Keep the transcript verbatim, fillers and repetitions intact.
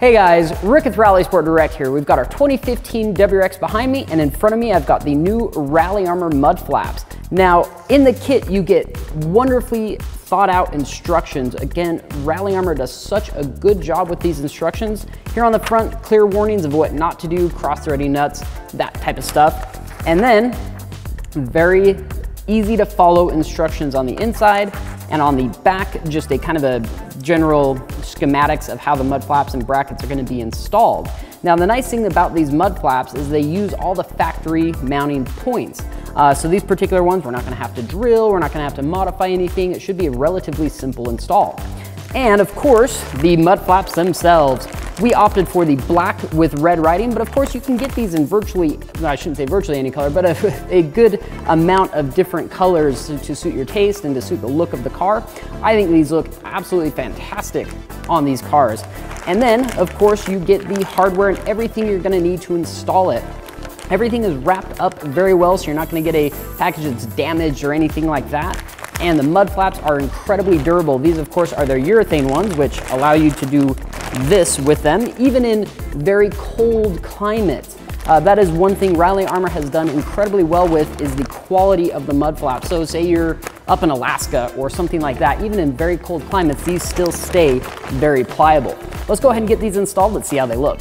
Hey guys, Rick with Rally Sport Direct here. We've got our twenty fifteen W R X behind me, and in front of me I've got the new Rally Armor mud flaps. Now in the kit you get wonderfully thought out instructions. Again, Rally Armor does such a good job with these instructions. Here on the front, clear warnings of what not to do, cross-threading nuts, that type of stuff. And then very easy to follow instructions on the inside. And on the back, just a kind of a general schematics of how the mud flaps and brackets are going to be installed. Now, the nice thing about these mud flaps is they use all the factory mounting points. Uh, so these particular ones, we're not going to have to drill, we're not going to have to modify anything. It should be a relatively simple install. And of course, the mud flaps themselves. We opted for the black with red writing, but of course you can get these in virtually, I shouldn't say virtually any color, but a, a good amount of different colors to, to suit your taste and to suit the look of the car. I think these look absolutely fantastic on these cars. And then, of course, you get the hardware and everything you're gonna need to install it. Everything is wrapped up very well, so you're not gonna get a package that's damaged or anything like that. And the mud flaps are incredibly durable. These, of course, are their urethane ones, which allow you to do this with them, even in very cold climates. Uh, that is one thing Rally Armor has done incredibly well with, is the quality of the mud flap. So say you're up in Alaska or something like that, even in very cold climates, these still stay very pliable. Let's go ahead and get these installed. Let's see how they look.